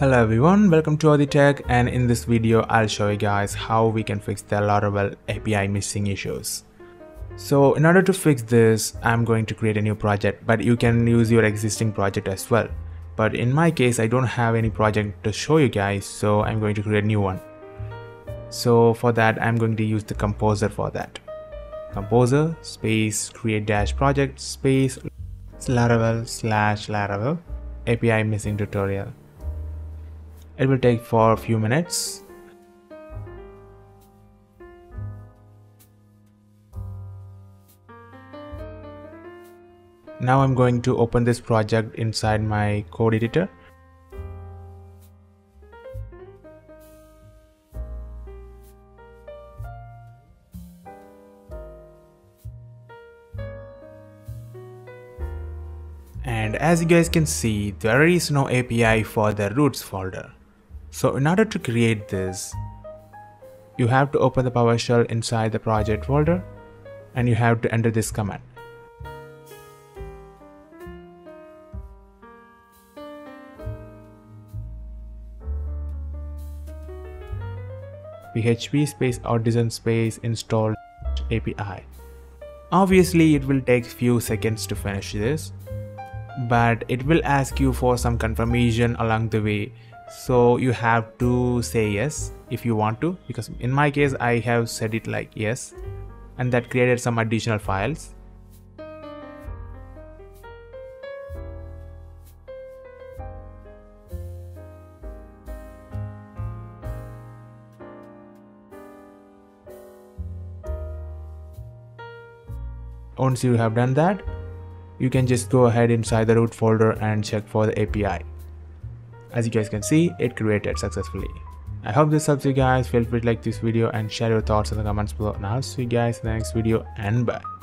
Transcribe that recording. Hello everyone, welcome to Athi Tech, and in this video I'll show you guys how we can fix the Laravel API missing issues. So in order to fix this, I'm going to create a new project, but you can use your existing project as well. But in my case, I don't have any project to show you guys, so I'm going to create a new one. So for that, I'm going to use the composer for that. Composer space create dash project space Laravel/Laravel API missing tutorial. It will take for a few minutes. Now I'm going to open this project inside my code editor. And as you guys can see, there is no API for the roots folder. So in order to create this, you have to open the PowerShell inside the project folder and you have to enter this command. PHP space artisan space install API. Obviously it will take few seconds to finish this, but it will ask you for some confirmation along the way. So you have to say yes if you want to, because in my case I have said it like yes, and that created some additional files. Once you have done that, you can just go ahead inside the root folder and check for the API. As you guys can see, it created successfully. I hope this helps you guys. Feel free to like this video and share your thoughts in the comments below. And I'll see you guys in the next video, and bye.